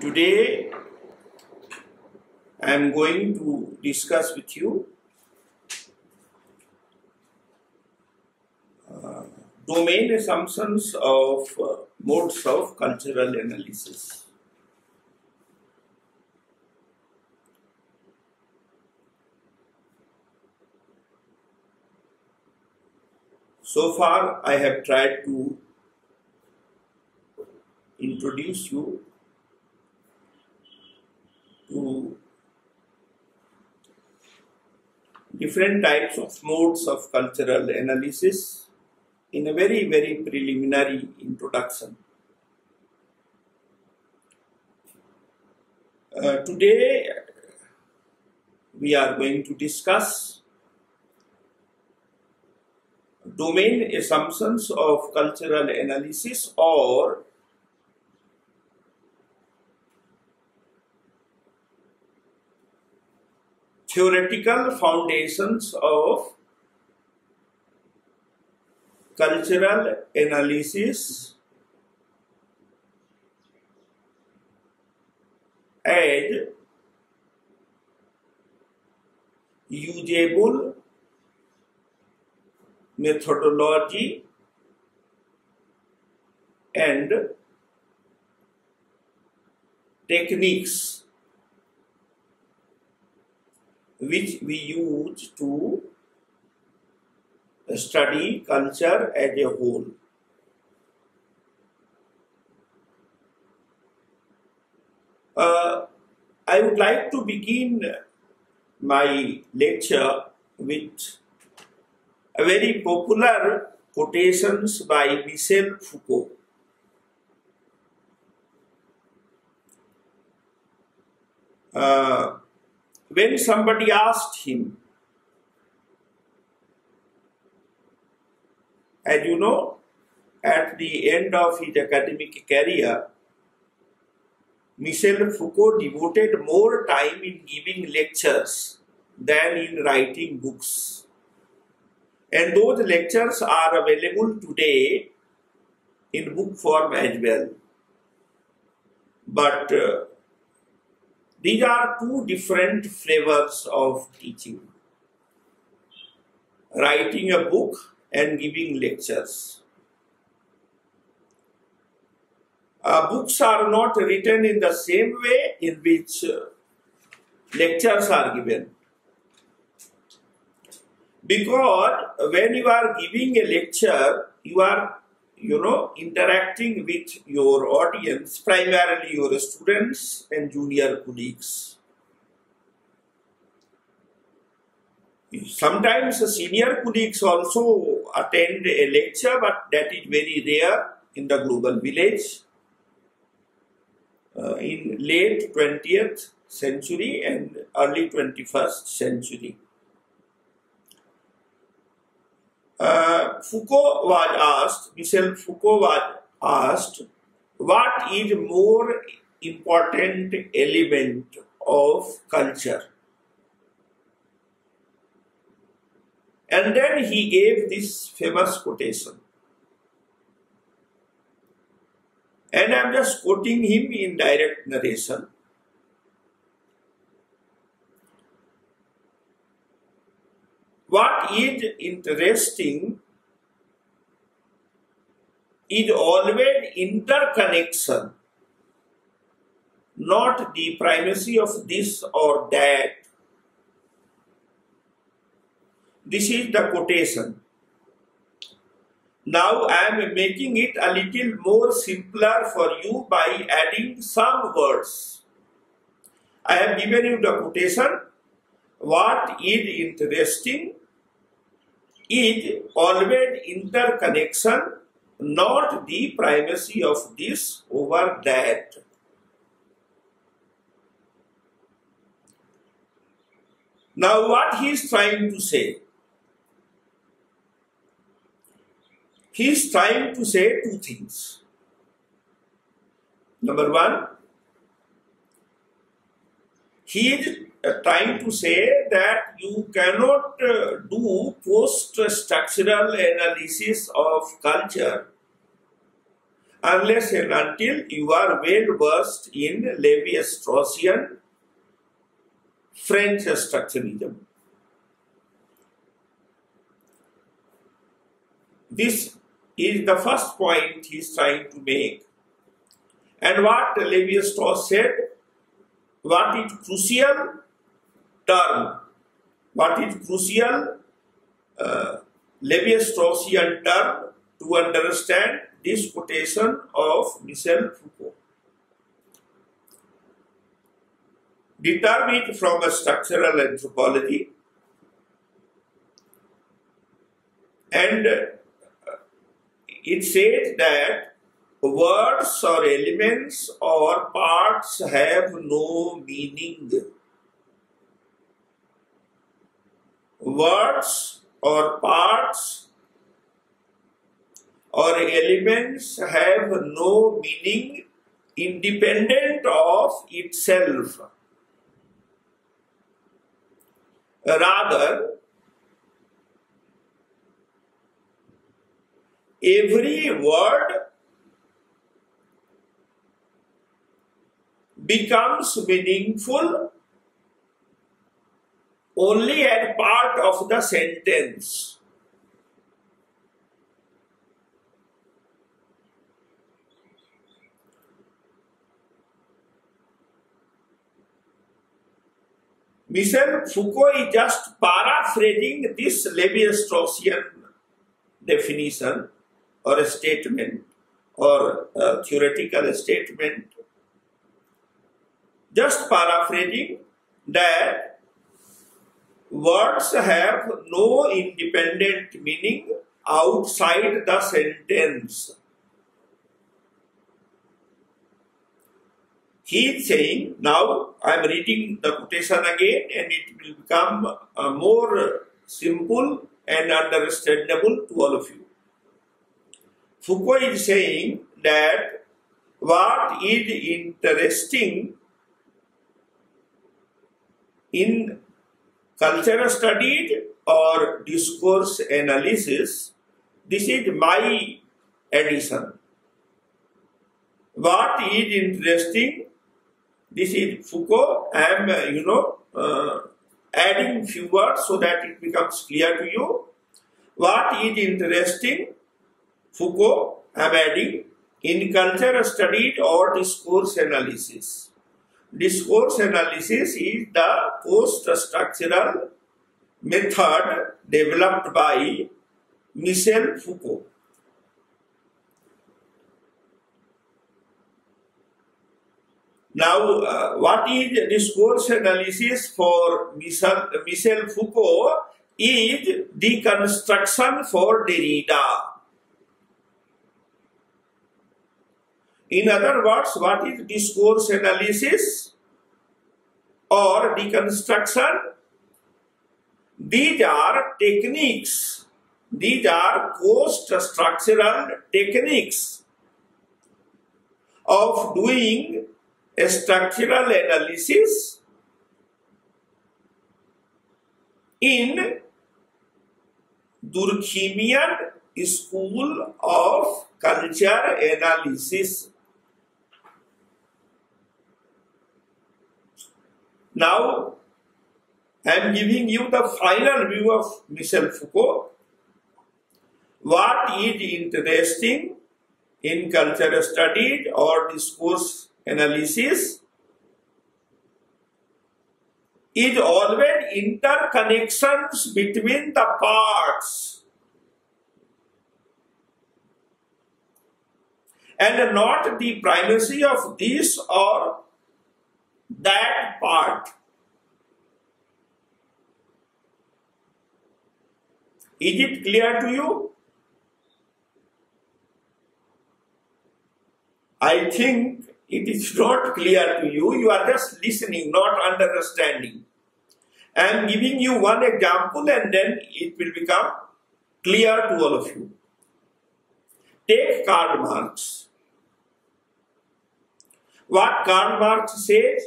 Today I am going to discuss with you domain assumptions of modes of cultural analysis. So far I have tried to introduce you to different types of modes of cultural analysis in a very, very preliminary introduction. Today we are going to discuss domain assumptions of cultural analysis, or theoretical foundations of cultural analysis and usable methodology and techniques which we use to study culture as a whole. I would like to begin my lecture with a very popular quotations by Michel Foucault. When somebody asked him, as you know, at the end of his academic career, Michel Foucault devoted more time in giving lectures than in writing books. And those lectures are available today in book form as well. But these are two different flavors of teaching: writing a book and giving lectures. Books are not written in the same way in which lectures are given. Because when you are giving a lecture, you are, interacting with your audience, primarily your students and junior colleagues. Sometimes senior colleagues also attend a lecture, but that is very rare in the global village. In late 20th century and early 21st century. Michel Foucault was asked, what is more important element of culture? And then he gave this famous quotation. And I'm just quoting him in direct narration. What is interesting is always interconnection, not the primacy of this or that. This is the quotation. Now I am making it a little more simpler for you by adding some words. I have given you the quotation. What is interesting is always interconnection, not the primacy of this over that. Now what he is trying to say? He is trying to say two things. Number one, he is trying to say that you cannot do post-structural analysis of culture unless and until you are well versed in Lévi-Straussian French structuralism. This is the first point he is trying to make. And what Lévi-Strauss said, what is crucial Lévi-Straussian term to understand this quotation of Michel Foucault. The term is from a structural anthropology, and it says that words or elements or parts have no meaning. Words or parts or elements have no meaning independent of itself. Rather, every word becomes meaningful only as part of the sentence. Michel Foucault is just paraphrasing this Lévi-Straussian definition or a statement or a theoretical statement, just paraphrasing that words have no independent meaning outside the sentence. He is saying, now I am reading the quotation again and it will become more simple and understandable to all of you. Foucault is saying that what is interesting in cultural studies or discourse analysis, this is my addition. What is interesting, this is Foucault, I am, adding few words so that it becomes clear to you. What is interesting, Foucault, I am adding, in cultural studies or discourse analysis. Discourse analysis is the post-structural method developed by Michel Foucault. Now, what is discourse analysis for Michel Foucault is the construction for Derrida. In other words, what is discourse analysis or deconstruction? These are techniques, these are post-structural techniques of doing a structural analysis in Durkheimian school of culture analysis. Now, I am giving you the final view of Michel Foucault. What is interesting in cultural studies or discourse analysis is always interconnections between the parts and not the primacy of this or that part. Is it clear to you? I think it is not clear to you. You are just listening, not understanding. I am giving you one example and then it will become clear to all of you. Take Karl Marx. What Karl Marx says?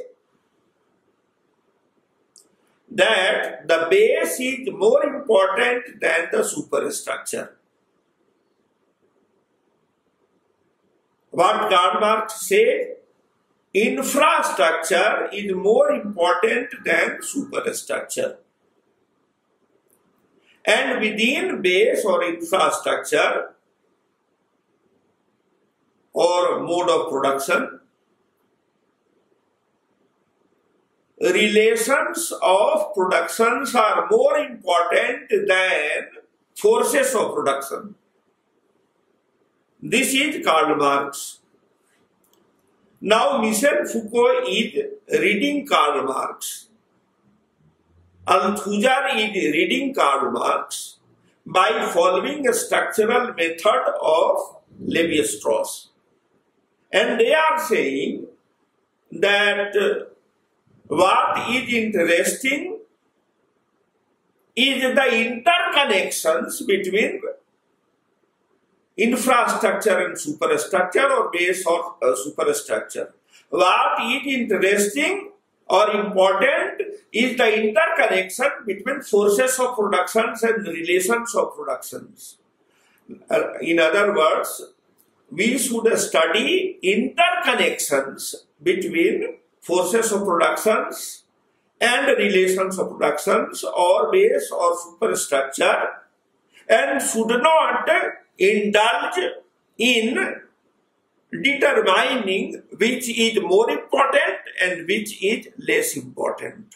That the base is more important than the superstructure. what Karl Marx said, infrastructure is more important than superstructure. And within base or infrastructure or mode of production, relations of productions are more important than forces of production. This is Karl Marx. Now Michel Foucault is reading Karl Marx. Althusser is reading Karl Marx by following a structural method of Lévi-Strauss. And they are saying that what is interesting is the interconnections between infrastructure and superstructure or base of superstructure. What is interesting or important is the interconnection between forces of productions and relations of productions. In other words, we should study interconnections between forces of productions and relations of productions or base or superstructure, and should not indulge in determining which is more important and which is less important.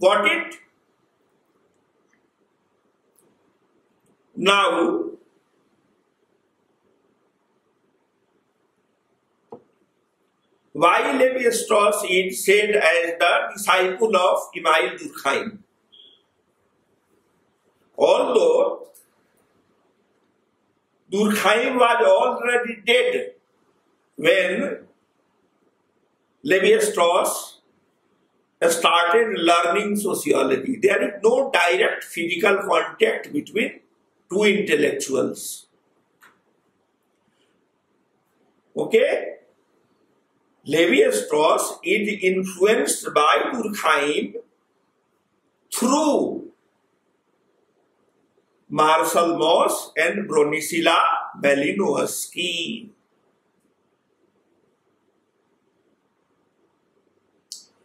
Got it? Now, why Lévi-Strauss is said as the disciple of Emile Durkheim? Although Durkheim was already dead when Lévi-Strauss started learning sociology. There is no direct physical contact between two intellectuals. Okay? Lévi-Strauss is influenced by Durkheim through Marcel Mauss and Bronislaw Malinowski.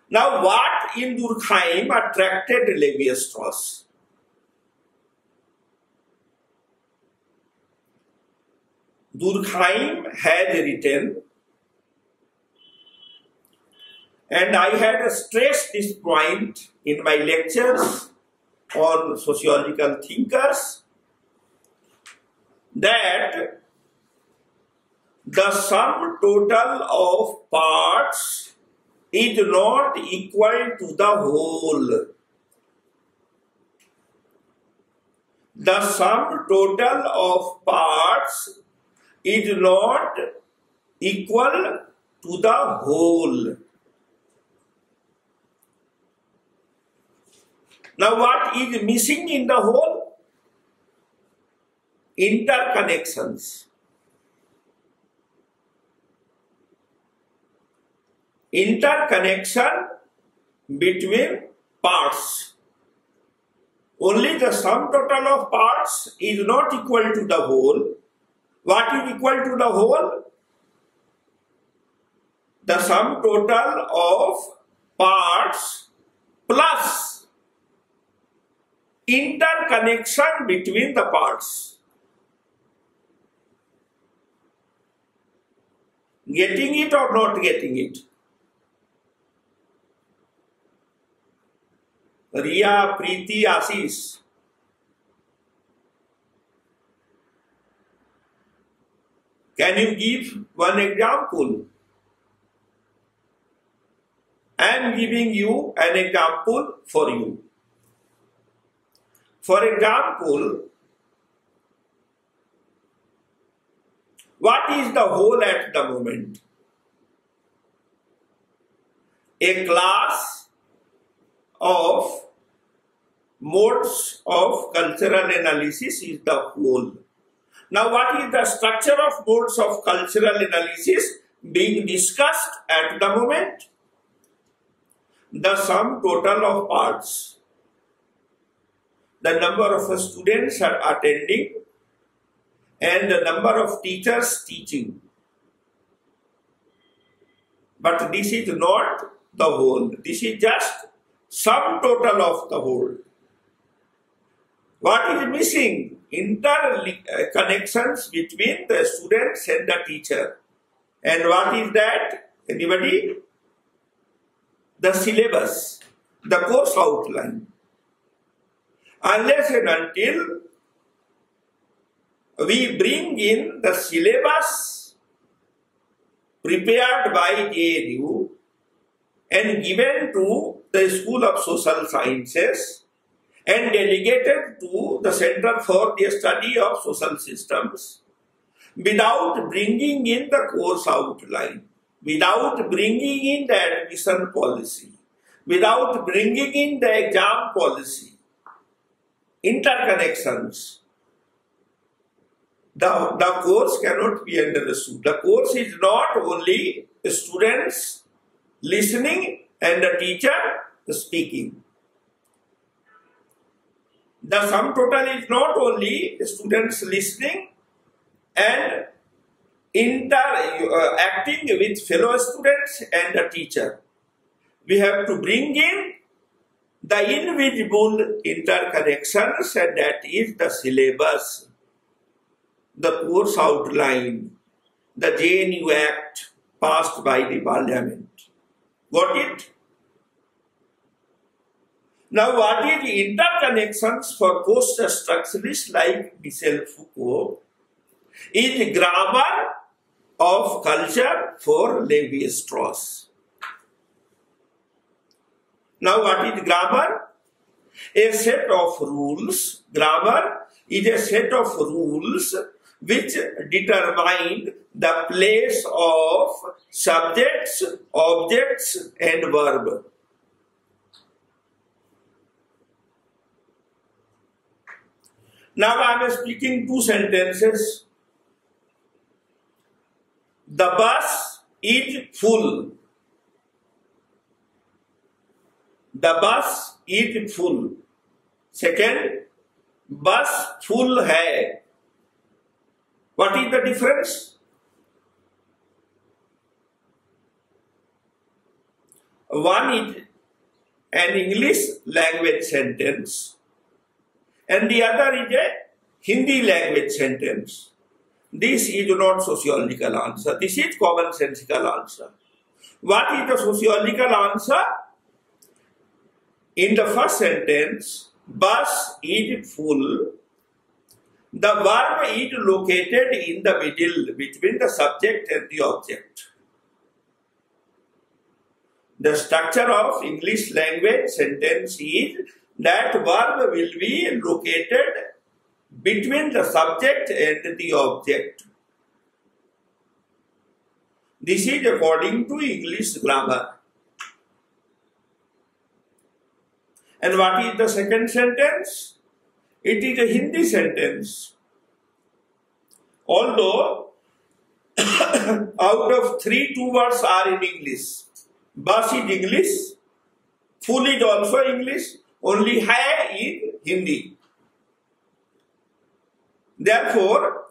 Now, what in Durkheim attracted Lévi-Strauss? Durkheim had written, and I had stressed this point in my lectures on sociological thinkers, that the sum total of parts is not equal to the whole. The sum total of parts is not equal to the whole. Now, what is missing in the whole? Interconnections. Interconnection between parts. Only the sum total of parts is not equal to the whole. What is equal to the whole? The sum total of parts plus interconnection between the parts. Getting it or not getting it? Riya, Preeti, Ashish. Can you give one example? I am giving you an example for you. For example, what is the whole at the moment? A class of modes of cultural analysis is the whole. Now, what is the structure of modes of cultural analysis being discussed at the moment? The sum total of parts. The number of students are attending and the number of teachers teaching. But this is not the whole. This is just sum total of the whole. What is missing? Interconnections between the students and the teacher. And what is that? Anybody? The syllabus, the course outline. Unless and until we bring in the syllabus prepared by ANU and given to the School of Social Sciences and delegated to the Center for the Study of Social Systems, without bringing in the course outline, without bringing in the admission policy, without bringing in the exam policy, interconnections, the course cannot be understood. The course is not only the students listening and the teacher speaking. The sum total is not only students listening and interacting with fellow students and the teacher. We have to bring in the invisible interconnections, and that is the syllabus, the course outline, the JNU Act passed by the Parliament. Got it? Now, what is the interconnections for course structuralists like Michel Foucault? Is the grammar of culture for Lévi-Strauss. Now, what is grammar? A set of rules. Grammar is a set of rules which determine the place of subjects, objects, and verb. Now, I am speaking two sentences. The bus is full. The bus is full. Second, bus full hai. What is the difference? One is an English language sentence and the other is a Hindi language sentence. This is not sociological answer. This is commonsensical answer. What is the sociological answer? In the first sentence, bus is full. The verb is located in the middle between the subject and the object. The structure of English language sentence is that verb will be located between the subject and the object. This is according to English grammar. And what is the second sentence? It is a Hindi sentence. Although out of three, two words are in English. Bus is English, full is also English, only hai is Hindi. Therefore,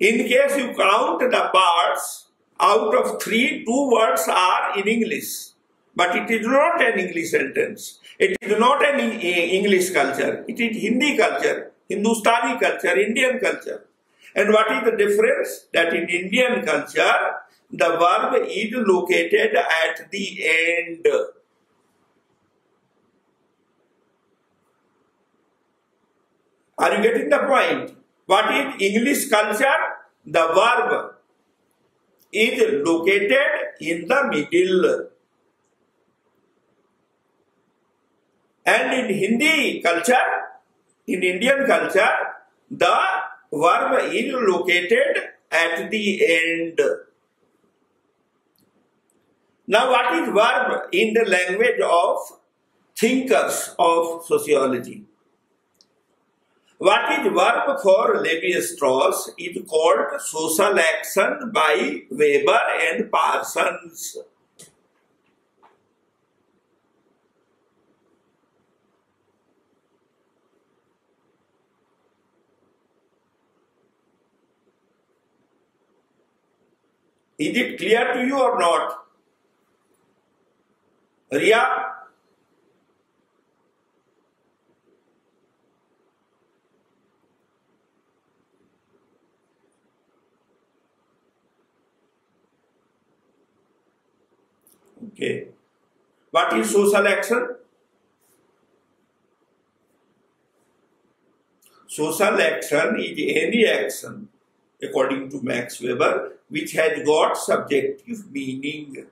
in case you count the parts, out of three, two words are in English. But it is not an English sentence. It is not an English culture. It is Hindi culture, Hindustani culture, Indian culture. And what is the difference? That in Indian culture, the verb is located at the end. Are you getting the point? What is English culture? The verb is located in the middle. And in Hindi culture, in Indian culture, the verb is located at the end. Now, what is verb in the language of thinkers of sociology? What is verb for Lévi-Strauss is called social action by Weber and Parsons. Is it clear to you or not? Ria? Okay. What is social action? Social action is any action, according to Max Weber, which has got subjective meaning.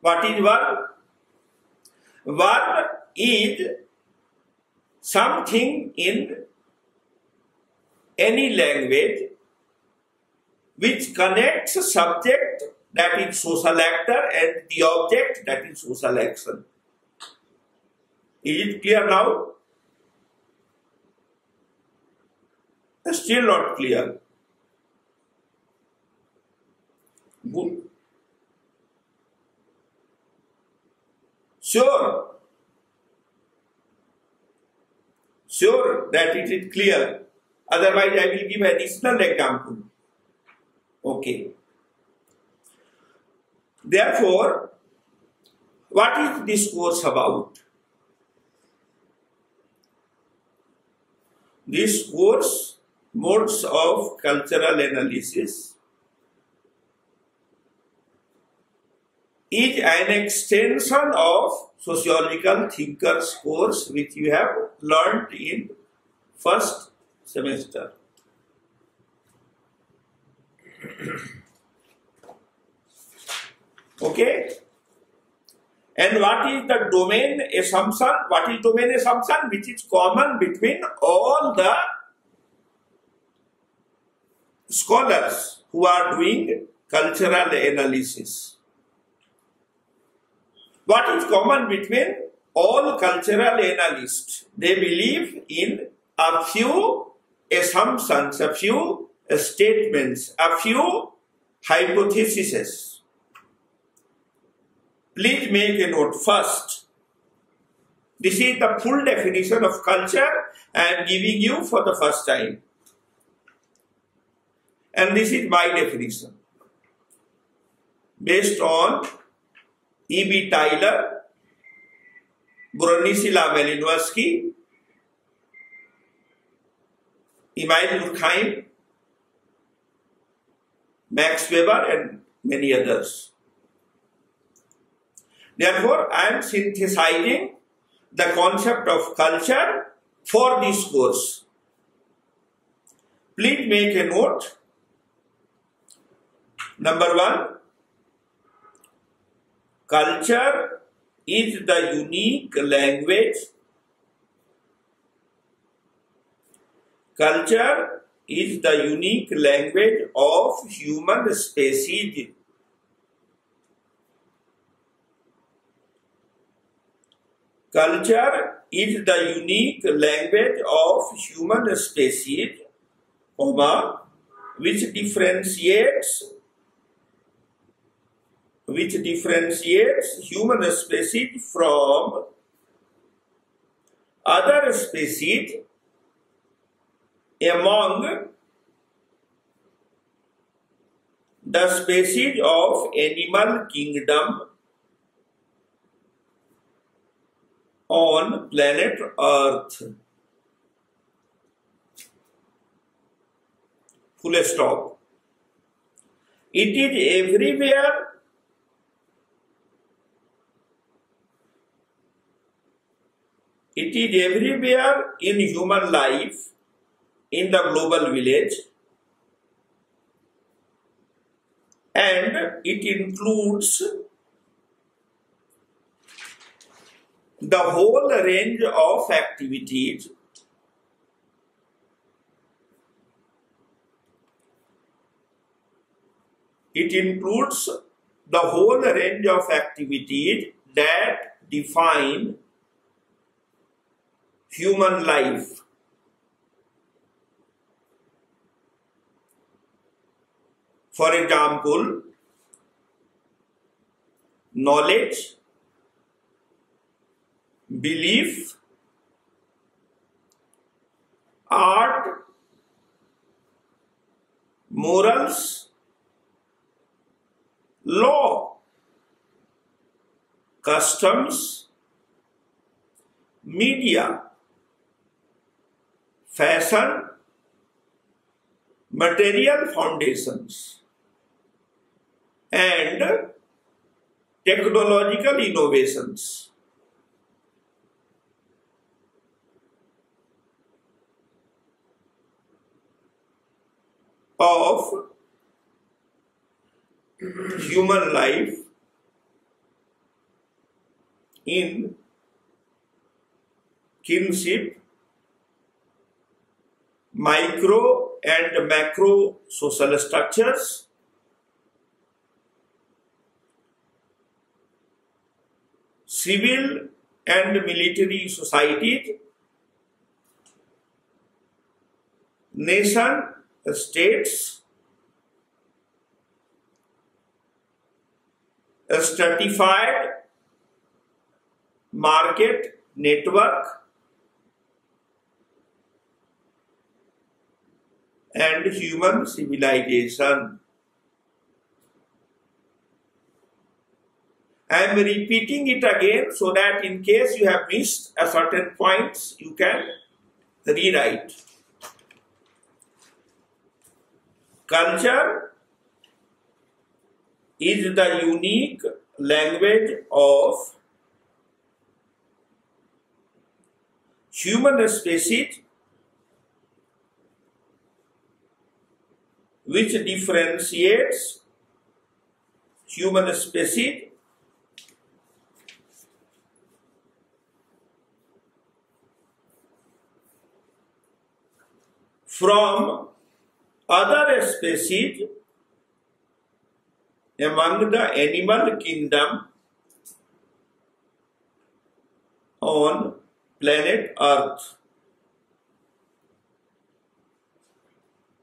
What is verb? Verb is something in any language which connects subject, that is social actor, and the object, that is social action. Is it clear now? Still not clear. Good. Sure. Sure that it is clear. Otherwise, I will give additional example. Okay. Therefore, what is this course about? This course modes of cultural analysis is an extension of sociological thinkers course which you have learnt in first semester. Okay. And what is the domain assumption? What is domain assumption? Which is common between all the scholars who are doing cultural analysis. What is common between all cultural analysts? They believe in a few assumptions, a few statements, a few hypotheses. Please make a note first. This is the full definition of culture I am giving you for the first time. And this is my definition, based on E.B. Taylor, Bronislaw Malinowski, Emile Durkheim, Max Weber, and many others. Therefore, I am synthesizing the concept of culture for this course. Please make a note. Number one, culture is the unique language. Culture is the unique language of human species. Culture is the unique language of human species, which differentiates human species from other species among the species of animal kingdom on planet Earth. Full stop. It is everywhere in human life, in the global village, and it includes the whole range of activities that define human life. For example, knowledge, belief, art, morals, law, customs, media, fashion, material foundations, and technological innovations. Of human life in kinship, micro and macro social structures, civil and military societies, nation, states, stratified market network, and human civilization. I am repeating it again so that in case you have missed a certain points, you can rewrite. Culture is the unique language of human species, which differentiates human species from other species among the animal kingdom on planet Earth.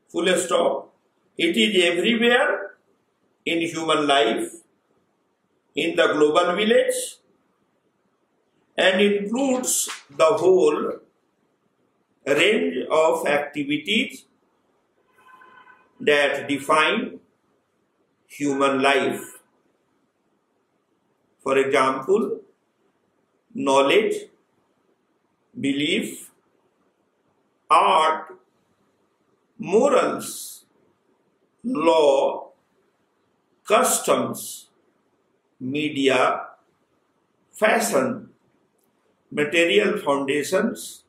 Full stop. It is everywhere in human life, in the global village, and includes the whole range of activities that define human life. For example, knowledge, belief, art, morals, law, customs, media, fashion, material foundations,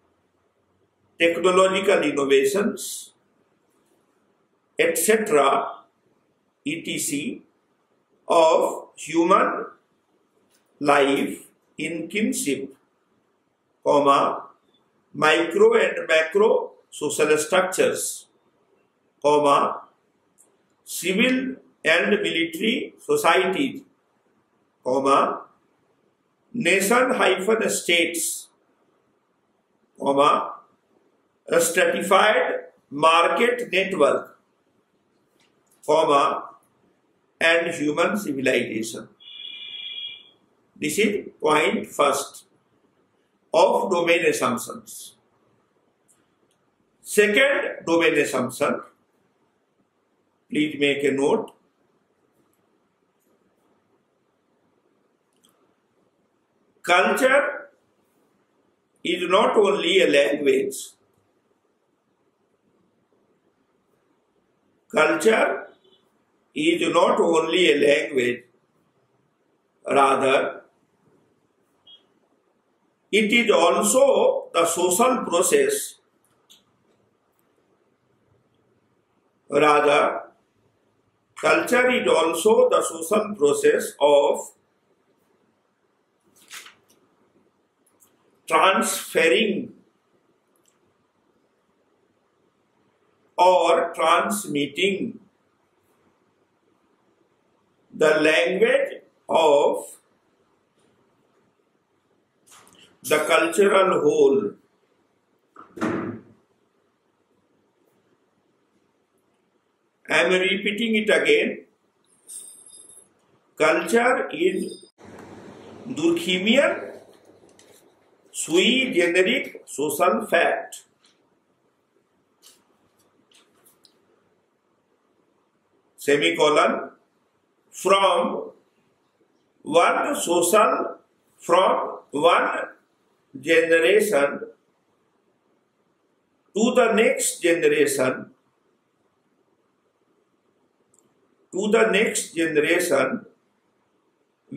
technological innovations, etc., etc., of human life in kinship, comma, micro and macro social structures, comma, civil and military societies, comma, nation-states, comma, a stratified market network, comma, and human civilization. This is point first of domain assumptions. Second domain assumption, please make a note. Culture is not only a language. Culture is not only a language, rather it is also the social process, of transferring or transmitting the language of the cultural whole. I am repeating it again. Culture is Durkheimian sui generis social fact. Semicolon. from one generation to the next generation,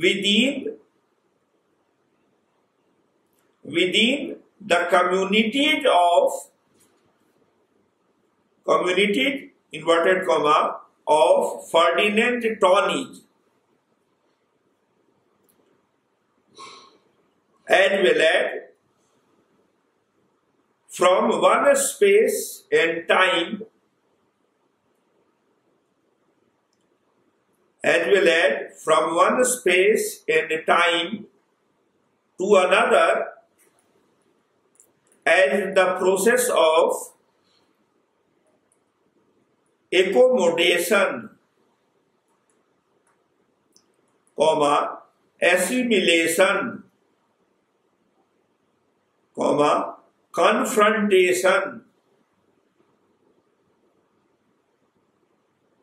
within the communities of inverted comma of Ferdinand Tönnies, as well as from one space and time, to another, as the process of accommodation, assimilation, confrontation,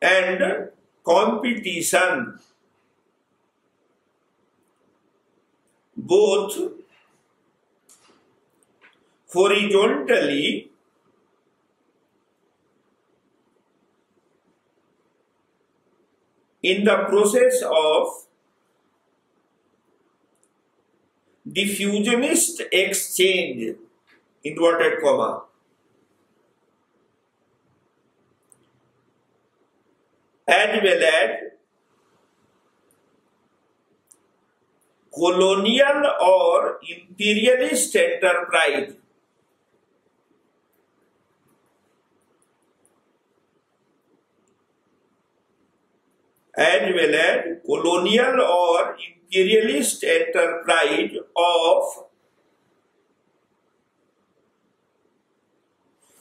and competition, both horizontally in the process of diffusionist exchange, inverted comma, as well as colonial or imperialist enterprise, of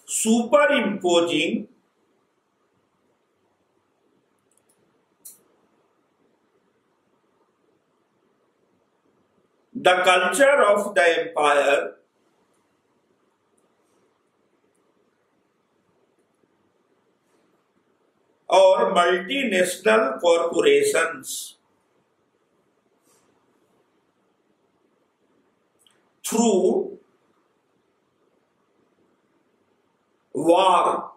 superimposing the culture of the empire or multinational corporations through war,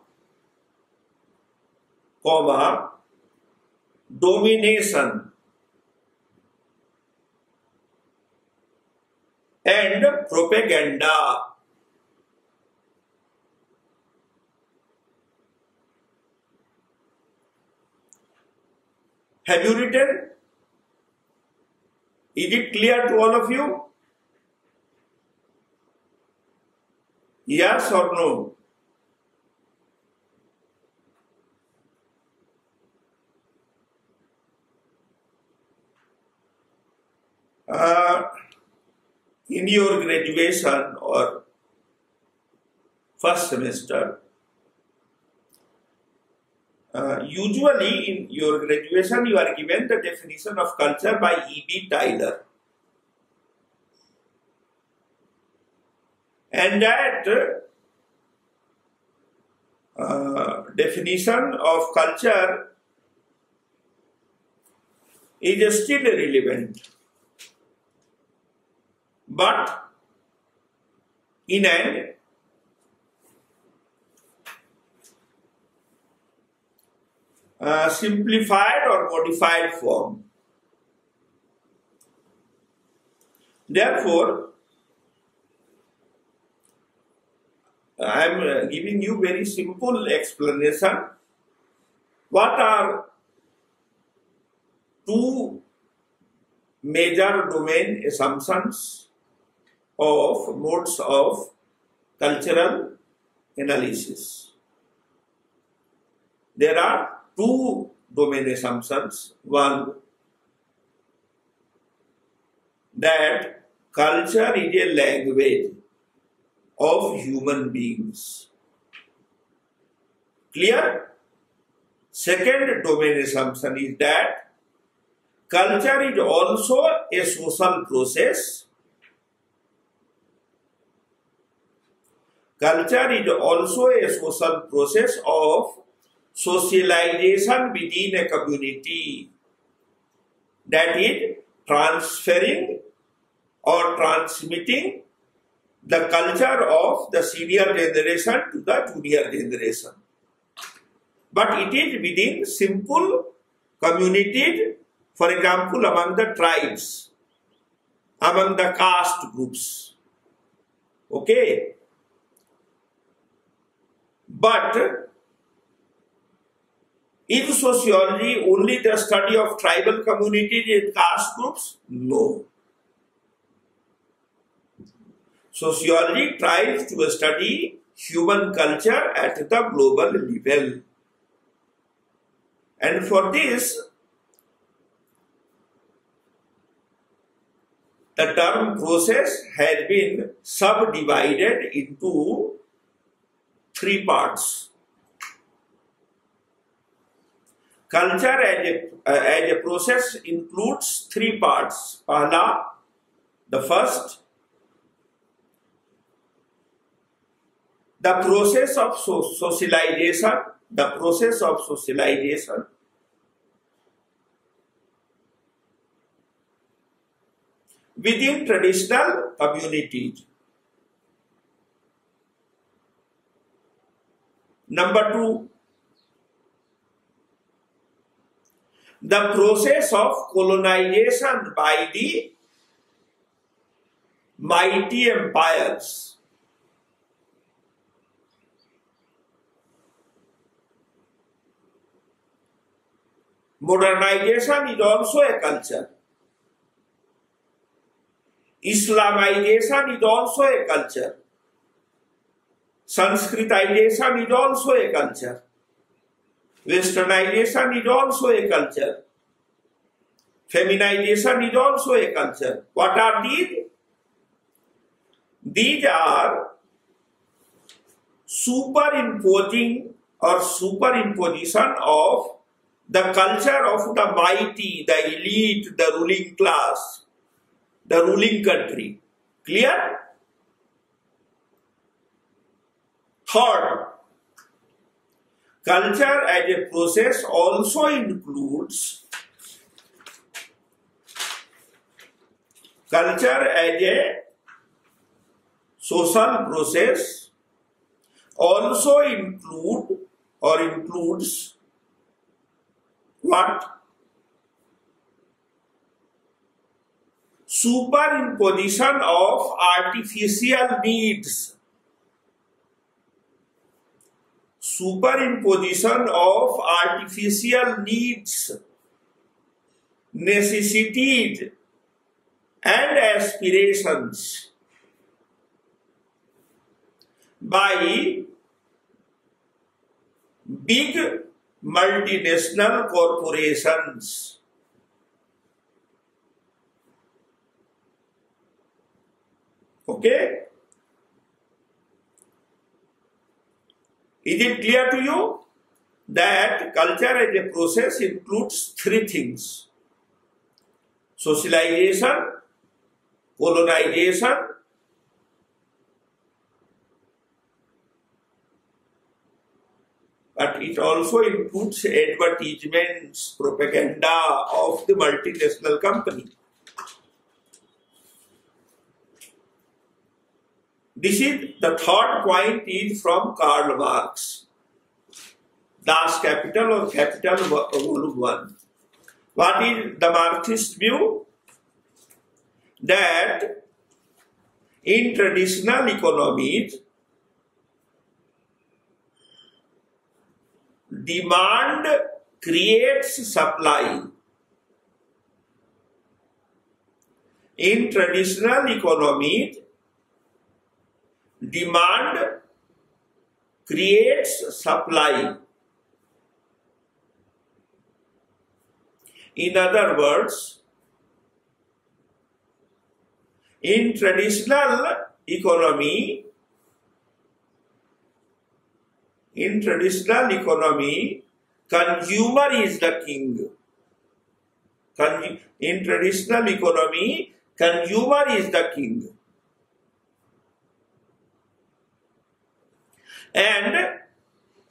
domination, and propaganda. Have you written? Is it clear to all of you? Yes or no? In your graduation or first semester, usually in your graduation you are given the definition of culture by E.B. Taylor, and that definition of culture is still relevant, but in an simplified or modified form. Therefore, I am giving you very simple explanation. What are two major domain assumptions of modes of cultural analysis? There are two domain assumptions. One, that culture is a language of human beings. Clear? Second domain assumption is that culture is also a social process. Culture is also a social process of socialization within a community, that is transferring or transmitting the culture of the senior generation to the junior generation. But it is within simple communities, for example, among the tribes, among the caste groups. Okay? But in sociology, only the study of tribal communities and caste groups? No. Sociology tries to study human culture at the global level. And for this, the term process has been subdivided into three parts. Culture as a process includes three parts. Pahla, the first, the process of socialization, the process of socialization. Within traditional communities. Number two, the process of colonization by the mighty empires. Modernization is also a culture. Islamization is also a culture. Sanskritization is also a culture. Westernization is also a culture. Feminization is also a culture. What are these? These are superimposing or superimposition of the culture of the mighty, the elite, the ruling class, the ruling country. Clear? Third, culture as a process also includes culture as a social process also includes what? Superimposition of artificial needs. Superimposition of artificial needs, necessities, and aspirations by big multinational corporations. Okay? Is it clear to you that culture as a process includes three things? Socialization, colonization, but it also includes advertisements, propaganda of the multinational company. This is the third point is from Karl Marx, Das Kapital or Capital Volume 1. What is the Marxist view? That in traditional economies, demand creates supply. In traditional economies, demand creates supply. In other words, in traditional economy, consumer is the king. In traditional economy, consumer is the king. And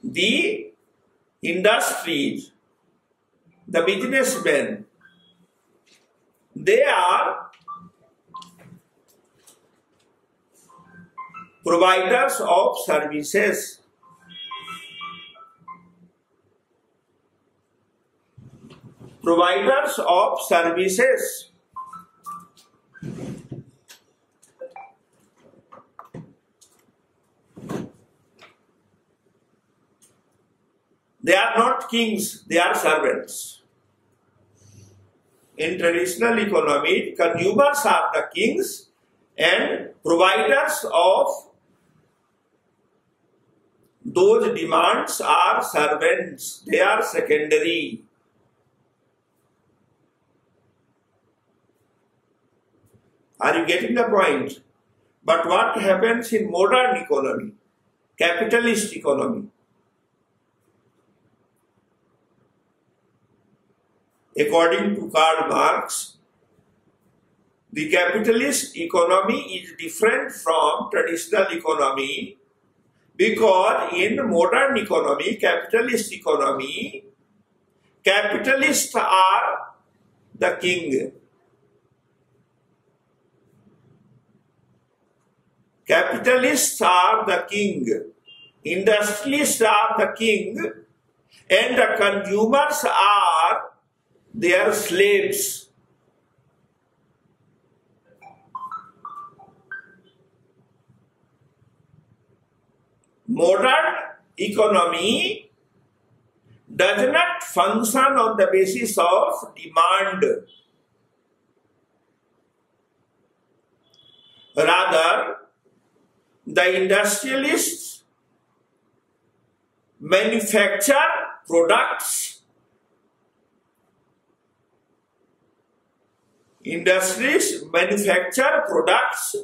the industries, the businessmen, they are providers of services. Providers of services. They are not kings, they are servants. In traditional economy, consumers are the kings and providers of those demands are servants. They are secondary. Are you getting the point? But what happens in modern economy, capitalist economy? According to Karl Marx, the capitalist economy is different from traditional economy because in modern economy, capitalists are the king. Capitalists are the king, industrialists are the king, and the consumers are their slaves. Modern economy does not function on the basis of demand. Rather, the industrialists manufacture products. Industries manufacture products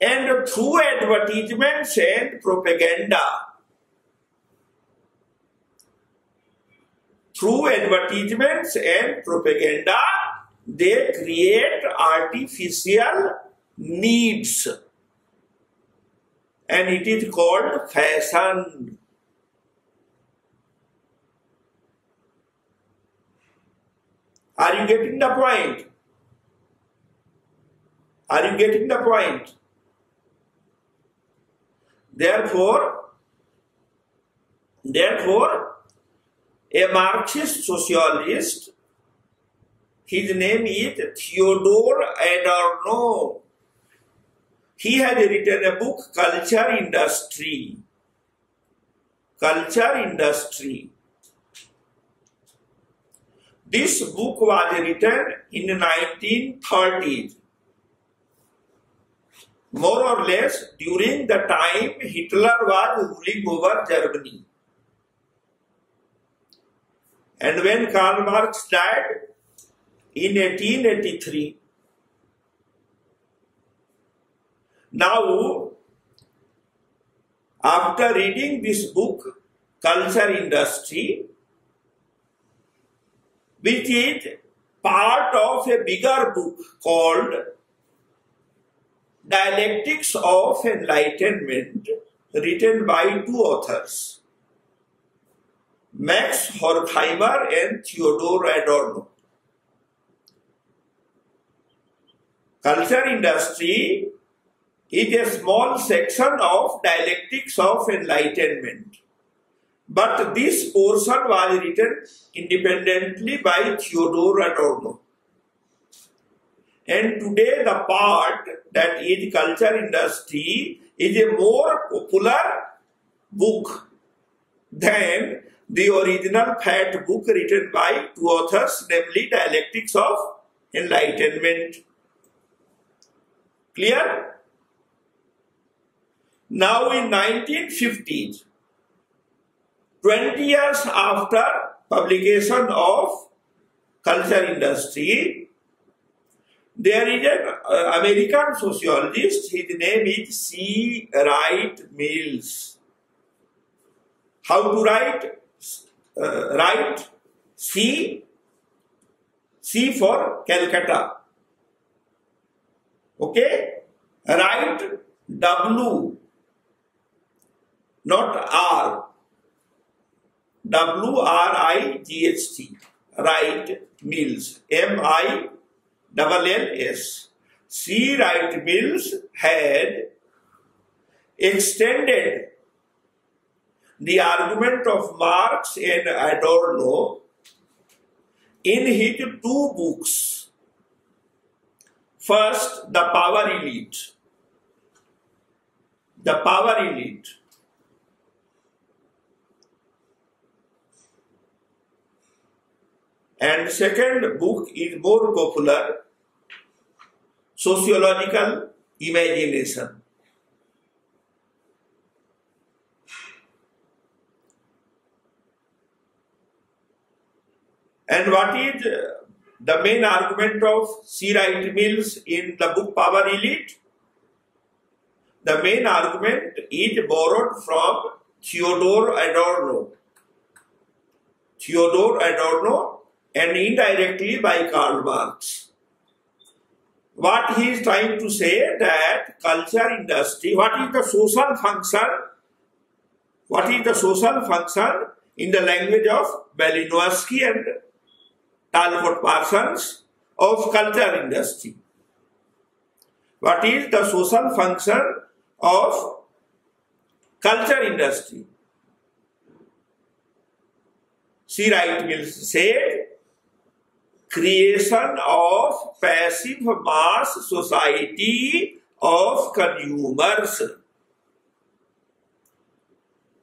and through advertisements and propaganda. They create artificial needs. And it is called fashion. Are you getting the point? Therefore, a Marxist sociologist, his name is Theodor Adorno. He has written a book, Culture Industry. This book was written in the 1930s, more or less during the time Hitler was ruling over Germany. And when Karl Marx died in 1883, now, after reading this book, Culture Industry, which is part of a bigger book called Dialectics of Enlightenment, written by two authors, Max Horkheimer and Theodor Adorno. Culture Industry is a small section of Dialectics of Enlightenment. But this portion was written independently by Theodor Adorno. And today the part that is Culture Industry is a more popular book than the original fat book written by two authors, namely Dialectics of Enlightenment. Clear? Now in 1950s, 20 years after publication of Culture Industry, there is an American sociologist, his name is C Wright Mills. How to write? Write C for Calcutta. Okay? Write W, not R. W-R-I-G-H-T, Wright Mills, M-I-L-L-S. LLS, C Wright Mills had extended the argument of Marx and Adorno in his two books. First, The Power Elite. The Power Elite. And second book is more popular, Sociological Imagination. And what is the main argument of C. Wright Mills in the book Power Elite? The main argument is borrowed from Theodor Adorno. Theodor Adorno. And indirectly by Karl Marx. What he is trying to say that culture industry, what is the social function? What is the social function in the language of Bellinowski and Talcott Parsons of culture industry? What is the social function of culture industry? C. Wright Mills said, creation of passive mass society of consumers.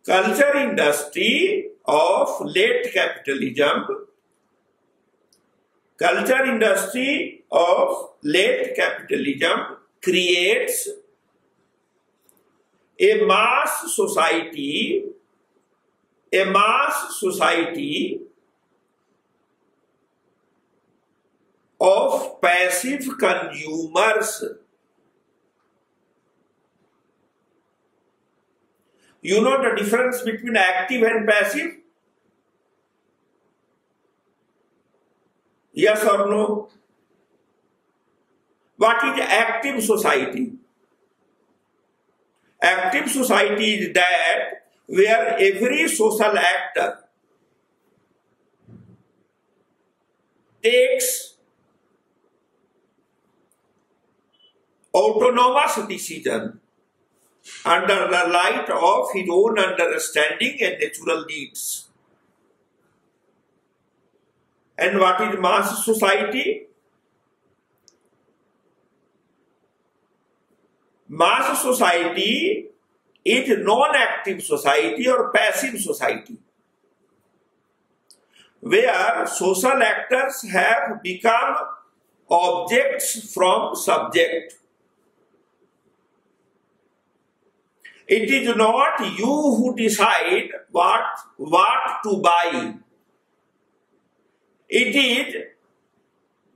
Culture industry of late capitalism. Culture industry of late capitalism creates a mass society. A mass society of passive consumers. You know the difference between active and passive? Yes or no? What is active society? Active society is that where every social actor takes autonomous decision under the light of his own understanding and natural needs. And what is mass society? Mass society is non-active society or passive society, where social actors have become objects from subject. It is not you who decide what to buy. It is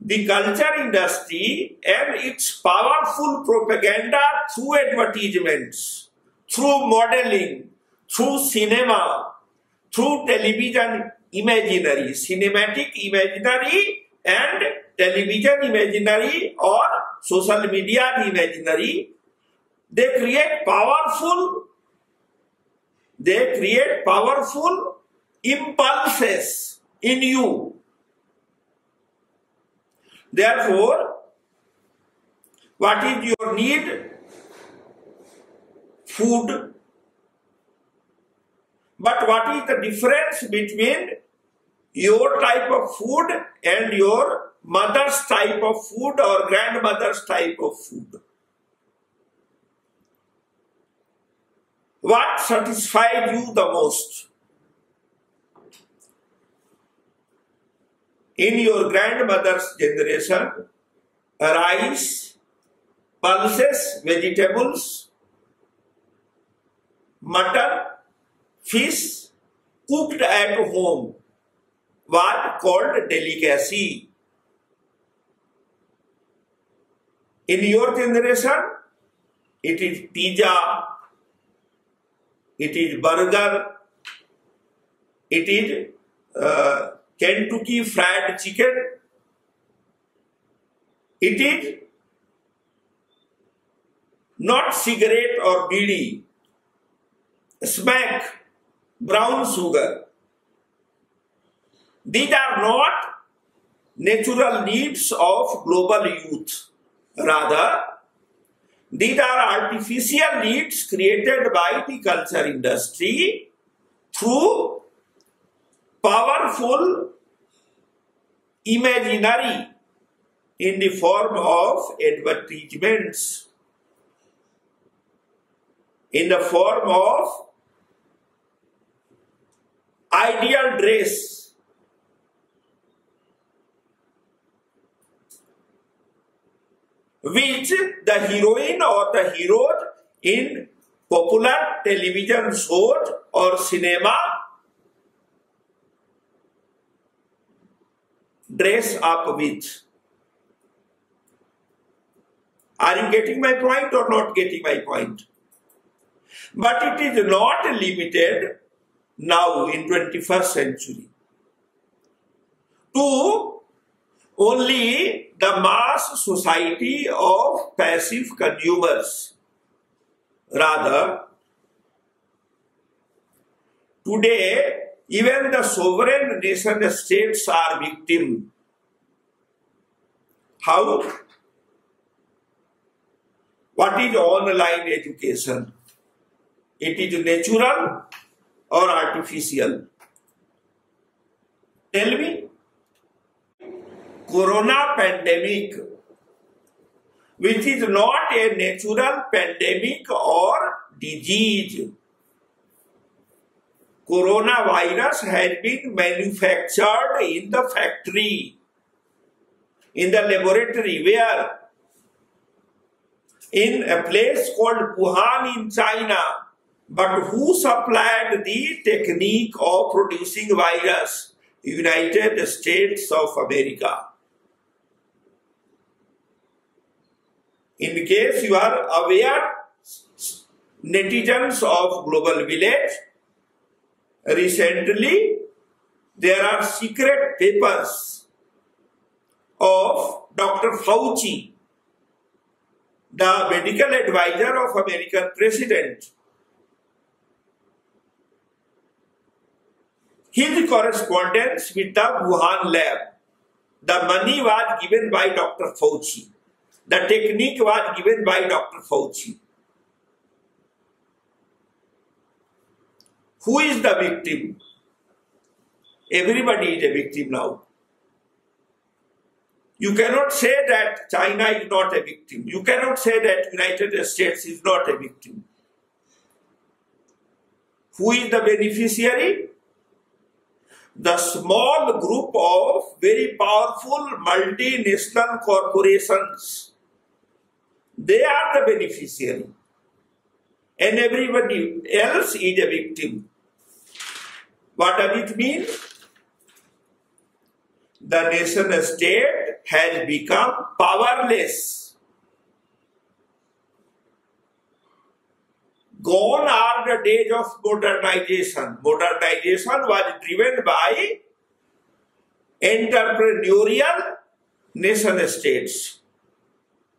the culture industry and its powerful propaganda through advertisements, through modeling, through cinema, through television imaginary, cinematic imaginary and television imaginary or social media imaginary. They create powerful impulses in you. Therefore, what is your need? Food. But what is the difference between your type of food and your mother's type of food or grandmother's type of food? What satisfied you the most? In your grandmother's generation, rice, pulses, vegetables, mutton, fish, cooked at home, was called delicacy. In your generation, it is pizza, it is burger, it is Kentucky fried chicken, it is not cigarette or bidi, smack, brown sugar. These are not natural needs of global youth. Rather, these are artificial needs created by the culture industry through powerful imaginary in the form of advertisements, in the form of ideal dress, which the heroine or the hero in popular television shows or cinema dress up with. Are you getting my point or not getting my point? But it is not limited now in 21st century to only the mass society of passive consumers. Rather, today even the sovereign nation states are victims. How? What is online education? It is natural or artificial? Tell me. Corona pandemic, which is not a natural pandemic or disease. Coronavirus has been manufactured in the factory, in the laboratory, where? In a place called Wuhan in China. But who supplied the technique of producing virus? United States of America. In case you are aware, netizens of Global Village, recently there are secret papers of Dr. Fauci, the medical advisor of American president. His correspondence with the Wuhan lab, the money was given by Dr. Fauci. The technique was given by Dr. Fauci. Who is the victim? Everybody is a victim now. You cannot say that China is not a victim. You cannot say that United States is not a victim. Who is the beneficiary? The small group of very powerful multinational corporations. They are the beneficiary. And everybody else is a victim. What does it mean? The nation state has become powerless. Gone are the days of modernization. Modernization was driven by entrepreneurial nation states.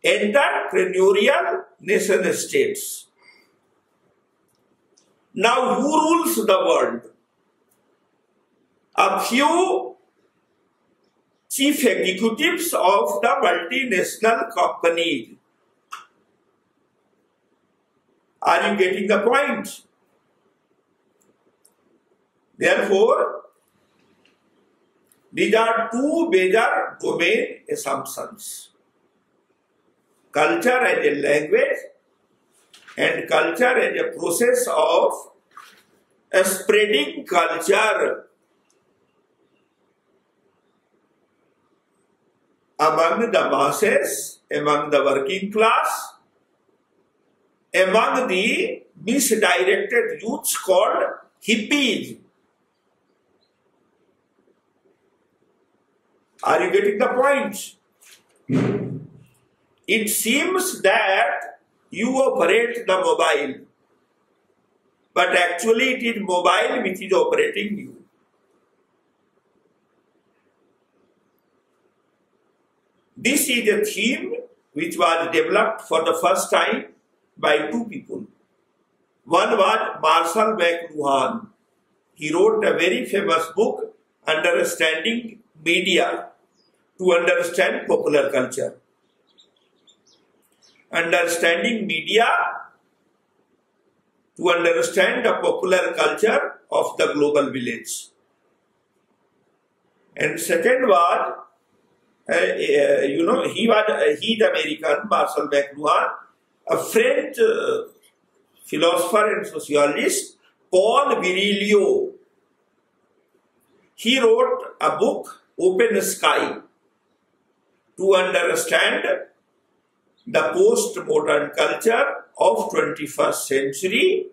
Entrepreneurial nation states. Now, who rules the world? A few chief executives of the multinational companies. Are you getting the point? Therefore, these are two major domain assumptions. Culture as a language and culture as a process of spreading culture among the masses, among the working class, among the misdirected youths called hippies. Are you getting the point? It seems that you operate the mobile, but actually it is mobile which is operating you. This is a theme which was developed for the first time by two people. One was Marshall McLuhan. He wrote a very famous book, Understanding Media. to understand popular culture. Understanding media to understand the popular culture of the global village. And second was, the American Marshall McLuhan, a French philosopher and sociologist, Paul Virilio. He wrote a book, Open Sky, to understand the postmodern culture of 21st century